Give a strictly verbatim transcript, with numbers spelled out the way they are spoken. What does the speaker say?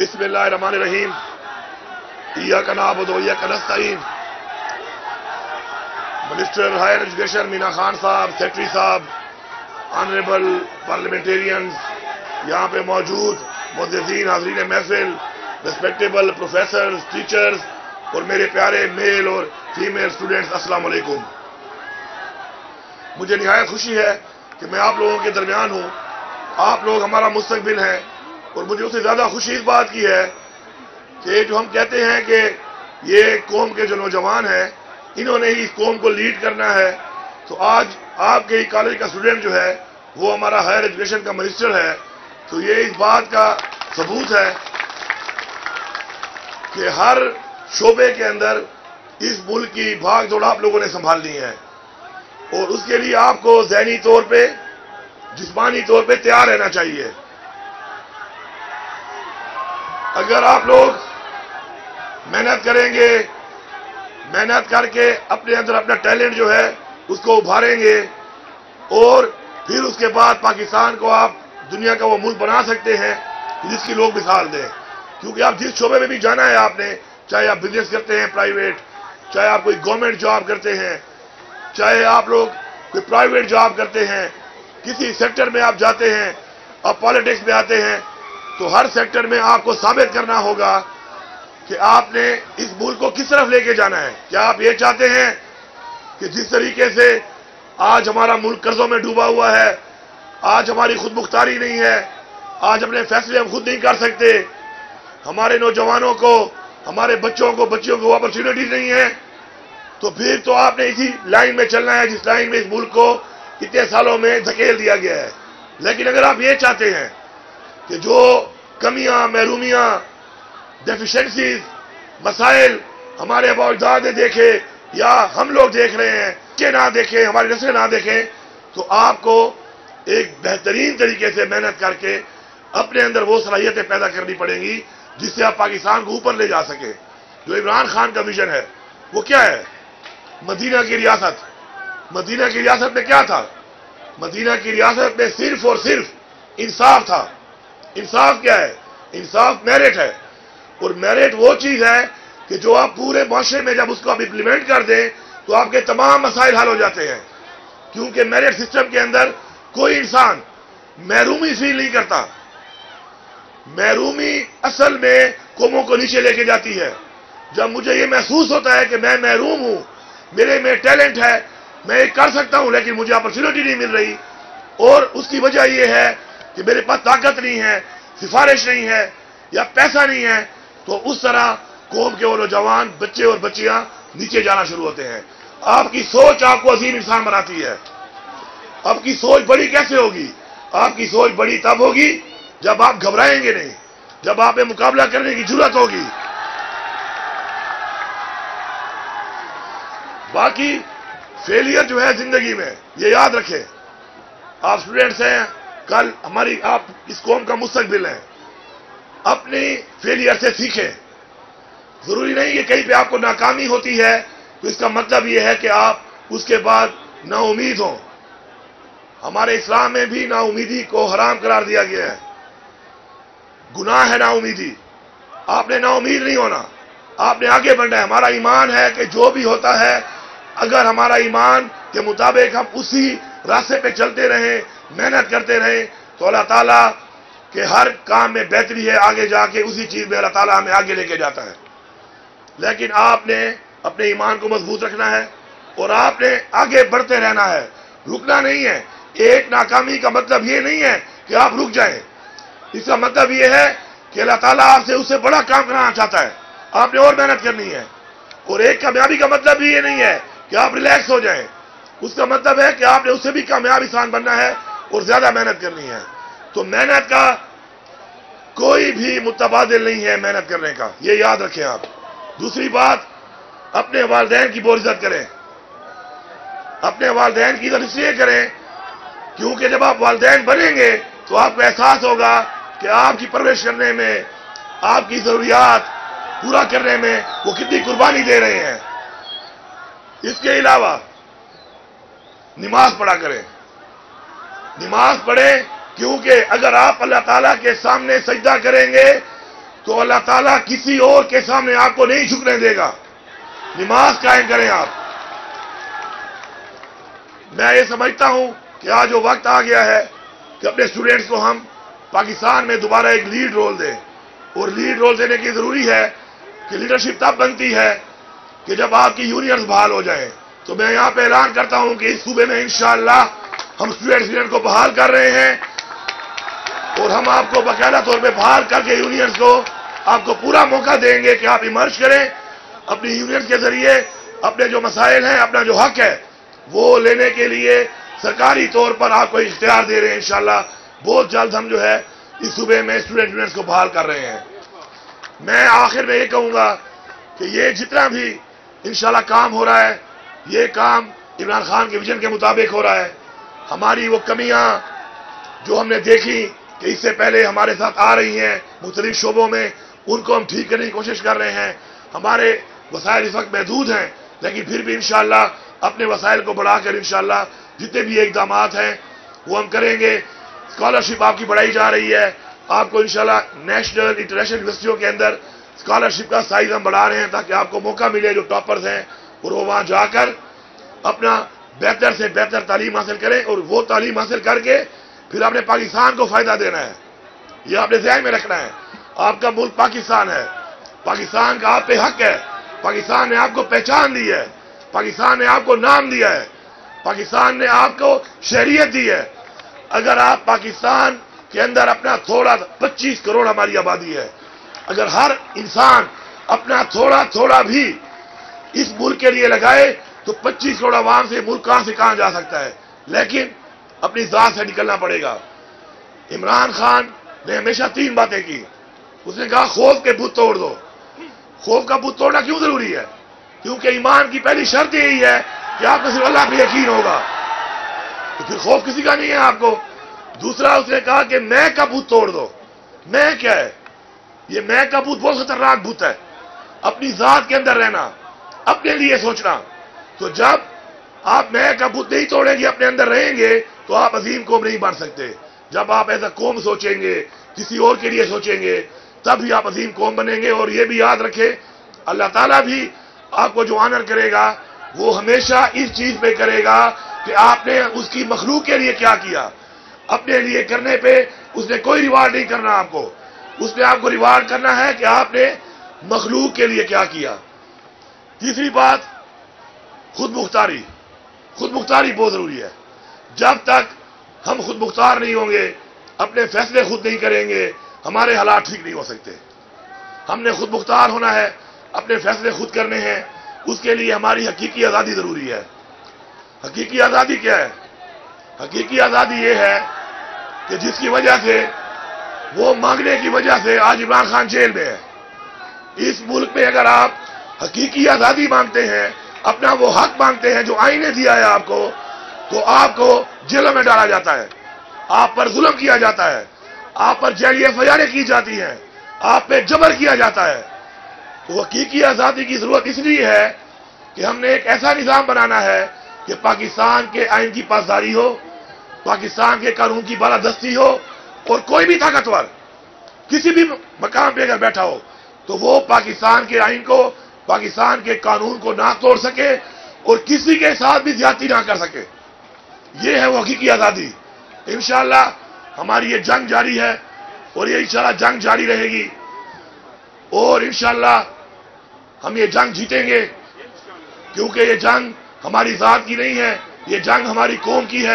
बिस्मिल्लाहिर्रहमानिर्रहीम। इय्याका नअबुदु व इय्याका नस्तईन। Minister higher education Meena Khan साहब, सेक्रेटरी साहब, ऑनरेबल पार्लियामेंटेरियंस, यहाँ पे मौजूद मुअज़्ज़िज़ीन, हाज़रीन महफिल, रिस्पेक्टेबल प्रोफेसर्स, टीचर्स और मेरे प्यारे मेल और फीमेल स्टूडेंट्स, अस्सलाम वालेकुम। मुझे निहायत खुशी है कि मैं आप लोगों के दरमियान हूँ। आप लोग हमारा मुस्तकबिल हैं और मुझे उससे ज़्यादा खुशी इस बात की है कि जो हम कहते हैं कि ये कौम के जो नौजवान हैं, इन्होंने ही इस कौम को लीड करना है। तो आज आपके ही कॉलेज का स्टूडेंट जो है वो हमारा हायर एजुकेशन का मिनिस्टर है। तो ये इस बात का सबूत है कि हर शोबे के अंदर इस मुल्क की भाग दौड़ आप लोगों ने संभालनी है और उसके लिए आपको ज़हनी तौर पर, जिस्मानी तौर पर तैयार रहना चाहिए। अगर आप लोग मेहनत करेंगे, मेहनत करके अपने अंदर अपना टैलेंट जो है उसको उभारेंगे और फिर उसके बाद पाकिस्तान को आप दुनिया का वो मुल्क बना सकते हैं जिसकी लोग मिसाल दें। क्योंकि आप जिस शोबे में भी जाना है आपने, चाहे आप बिजनेस करते हैं प्राइवेट, चाहे आप कोई गवर्नमेंट जॉब करते हैं, चाहे आप लोग कोई प्राइवेट जॉब करते हैं, किसी सेक्टर में आप जाते हैं, आप पॉलिटिक्स में आते हैं, तो हर सेक्टर में आपको साबित करना होगा कि आपने इस मुल्क को किस तरफ लेके जाना है। क्या आप ये चाहते हैं कि जिस तरीके से आज हमारा मुल्क कर्जों में डूबा हुआ है, आज हमारी खुद मुख्तारी नहीं है, आज अपने फैसले हम खुद नहीं कर सकते, हमारे नौजवानों को, हमारे बच्चों को बच्चियों को अपॉर्चुनिटी नहीं है, तो फिर तो आपने इसी लाइन में चलना है जिस लाइन में इस मुल्क को इतने सालों में धकेल दिया गया है। लेकिन अगर आप ये चाहते हैं कि जो कमियां, महरूमियां, डेफिशेंसीज, मसाइल हमारे अबावजाद ने देखे या हम लोग देख रहे हैं कि ना देखें, हमारी नस्लें ना देखें, तो आपको एक बेहतरीन तरीके से मेहनत करके अपने अंदर वो सलाहियतें पैदा करनी पड़ेंगी जिससे आप पाकिस्तान को ऊपर ले जा सकें। जो इमरान खान का विजन है वो क्या है? मदीना की रियासत। मदीना की रियासत में क्या था? मदीना की रियासत में सिर्फ और सिर्फ इंसाफ था। इंसाफ क्या है? इंसाफ मेरिट है और मेरिट वो चीज़ है कि जो आप पूरे माशरे में जब उसको आप इम्प्लीमेंट कर दें तो आपके तमाम मसाइल हल हो जाते हैं। क्योंकि मेरिट सिस्टम के अंदर कोई इंसान महरूमी फील नहीं करता। महरूमी असल में कौमों को नीचे लेके जाती है। जब मुझे ये महसूस होता है कि मैं महरूम हूँ, मेरे में टैलेंट है, मैं ये कर सकता हूँ लेकिन मुझे अपॉर्चुनिटी नहीं मिल रही और उसकी वजह यह है कि मेरे पास ताकत नहीं है, सिफारिश नहीं है या पैसा नहीं है, तो उस तरह कौम के वो नौजवान बच्चे और बच्चियां नीचे जाना शुरू होते हैं। आपकी सोच आपको अजीम इंसान बनाती है। आपकी सोच बड़ी कैसे होगी? आपकी सोच बड़ी तब होगी जब आप घबराएंगे नहीं, जब आप में मुकाबला करने की जरूरत होगी। बाकी फेलियर जो है जिंदगी में, ये याद रखें, आप स्टूडेंट्स हैं, कल हमारी आप इस कौम का मुस्तकबिल है। अपने फेलियर से सीखें। जरूरी नहीं कि कहीं पे आपको नाकामी होती है तो इसका मतलब यह है कि आप उसके बाद नाउमीद हों। हमारे इस्लाम में भी नाउमीदी को हराम करार दिया गया है। गुनाह है नाउमीदी। आपने नाउमीद नहीं होना, आपने आगे बढ़ना है। हमारा ईमान है कि जो भी होता है, अगर हमारा ईमान के मुताबिक हम उसी रास्ते पे चलते रहें, मेहनत करते रहें, तो अल्लाह ताला के हर काम में बेहतरी है। आगे जाके उसी चीज़ में अल्लाह ताला हमें आगे लेके जाता है। लेकिन आपने अपने ईमान को मजबूत रखना है और आपने आगे बढ़ते रहना है, रुकना नहीं है। एक नाकामी का मतलब ये नहीं है कि आप रुक जाएं। इसका मतलब ये है कि अल्लाह ताला आपसे उससे बड़ा काम कराना चाहता है, आपने और मेहनत करनी है। और एक कामयाबी का मतलब भी ये नहीं है कि आप रिलैक्स हो जाएं। उसका मतलब है कि आपने उससे भी कामयाब इंसान बनना है और ज्यादा मेहनत करनी है। तो मेहनत का कोई भी मुतबादिल नहीं है, मेहनत करने का, ये याद रखें आप। दूसरी बात, अपने वालिदैन की बहुत इज्जत करें। अपने वालिदैन की इज्जत इसलिए करें क्योंकि जब आप वालिदैन बनेंगे तो आपको एहसास होगा कि आपकी परवरिश करने में, आपकी जरूरियात पूरा करने में वो कितनी कुर्बानी दे रहे हैं। इसके अलावा नमाज पढ़ा करें। नमाज पढ़ें क्योंकि अगर आप अल्लाह ताला के सामने सजदा करेंगे तो अल्लाह ताला किसी और के सामने आपको नहीं झुकने देगा। नमाज कायम करें आप। मैं ये समझता हूं कि आज वो वक्त आ गया है कि अपने स्टूडेंट्स को हम पाकिस्तान में दोबारा एक लीड रोल दें, और लीड रोल देने की जरूरी है कि लीडरशिप तब बनती है कि जब आपकी यूनियंस बहाल हो जाए। तो मैं यहाँ पे ऐलान करता हूं कि इस सूबे में इंशाअल्लाह हम स्टूडेंट यूनियन को बहाल कर रहे हैं, और हम आपको बाकायदा तौर पे बहाल करके यूनियंस को आपको पूरा मौका देंगे कि आप इमर्ज करें अपनी यूनियन के जरिए, अपने जो मसाइल हैं, अपना जो हक है वो लेने के लिए सरकारी तौर पर आपको इख्तियार दे रहे हैं। इंशाअल्लाह बहुत जल्द हम जो है इस सूबे में स्टूडेंट यूनियंस को बहाल कर रहे हैं। मैं आखिर में ये कहूंगा कि ये जितना भी इंशाल्लाह काम हो रहा है, ये काम इमरान खान के विजन के मुताबिक हो रहा है। हमारी वो कमियां जो हमने देखी कि इससे पहले हमारे साथ आ रही हैं मुख्तलिफ शोबों में, उनको हम ठीक करने की कोशिश कर रहे हैं। हमारे वसाइल इस वक्त महदूद हैं, लेकिन फिर भी इंशाल्लाह अपने वसाइल को बढ़ाकर इंशाल्लाह जितने भी इकदाम हैं वो हम करेंगे। स्कॉलरशिप आपकी बढ़ाई जा रही है, आपको इंशाल्लाह नेशनल इंटरनेशनल यूनिवर्सिटियों के अंदर स्कॉलरशिप का साइज हम बढ़ा रहे हैं ताकि आपको मौका मिले जो टॉपर्स हैं और वो वहाँ जाकर अपना बेहतर से बेहतर तालीम हासिल करें, और वो तालीम हासिल करके फिर आपने पाकिस्तान को फ़ायदा देना है। यह आपने ध्यान में रखना है। आपका मुल्क पाकिस्तान है, पाकिस्तान का आप पे हक है, पाकिस्तान ने आपको पहचान दी है, पाकिस्तान ने आपको नाम दिया है, पाकिस्तान ने आपको शहरियत दी है। अगर आप पाकिस्तान के अंदर अपना थोड़ा, पच्चीस करोड़ हमारी आबादी है, अगर हर इंसान अपना थोड़ा थोड़ा भी इस मुल्क के लिए लगाए तो पच्चीस करोड़ आवाम से मुल्क कहां से कहां जा सकता है। लेकिन अपनी जात से निकलना पड़ेगा। इमरान खान ने हमेशा तीन बातें की। उसने कहा खौफ के बुत तोड़ दो। खौफ का बुत तोड़ना क्यों जरूरी है? क्योंकि ईमान की पहली शर्त यही है कि आपको सिर्फ अल्लाह पे यकीन होगा, तो फिर खौफ किसी का नहीं है आपको। दूसरा, उसने कहा कि मैं का भूत तोड़ दो। मैं क्या है? ये मैं का भूत बहुत खतरनाक भूत है। अपनी जात के अंदर रहना, अपने लिए सोचना। तो जब आप मैं का भूत नहीं तोड़ेंगे, अपने अंदर रहेंगे, तो आप अजीम कौम नहीं बन सकते। जब आप ऐसा कौम सोचेंगे, किसी और के लिए सोचेंगे, तब ही आप अजीम कौम बनेंगे। और ये भी याद रखें, अल्लाह ताला भी आपको जो ऑनर करेगा वो हमेशा इस चीज पे करेगा कि आपने उसकी मखलूक के लिए क्या किया। अपने लिए करने पे उसने कोई रिवार्ड नहीं करना आपको, उसने आपको रिवार्ड करना है कि आपने मखलूक के लिए क्या किया। तीसरी बात, खुद मुख्तारी। खुद मुख्तारी बहुत जरूरी है। जब तक हम खुद मुख्तार नहीं होंगे, अपने फैसले खुद नहीं करेंगे, हमारे हालात ठीक नहीं हो सकते। हमने खुद मुख्तार होना है, अपने फैसले खुद करने हैं। उसके लिए हमारी हकीकी आज़ादी ज़रूरी है। हकीकी आज़ादी क्या है? हकीकी आज़ादी ये है कि जिसकी वजह से, वो मांगने की वजह से आज इमरान खान जेल में है। इस मुल्क में अगर आप हकीकी आज़ादी मांगते हैं, अपना वो हक मांगते हैं जो आईन ने दिया है आपको, तो आपको जेलों में डाला जाता है, आप पर जुल्म किया जाता है, आप पर जेल फजारें की जाती हैं, आप पे जबर किया जाता है। तो हकीकी आज़ादी की जरूरत इसलिए है कि हमने एक ऐसा निज़ाम बनाना है कि पाकिस्तान के आइन की पासदारी हो, पाकिस्तान के कानून की बालादस्ती हो, और कोई भी ताकतवर किसी भी मकाम पे अगर बैठा हो तो वो पाकिस्तान के आइन को, पाकिस्तान के कानून को ना तोड़ सके और किसी के साथ भी ज्यादती ना कर सके। ये है वो हकीकी आज़ादी। इंशाअल्लाह हमारी ये जंग जारी है और ये इंशाअल्लाह जंग जारी रहेगी, और इंशाअल्लाह हम ये जंग जीतेंगे, क्योंकि ये जंग हमारी जात की नहीं है, ये जंग हमारी कौम की है।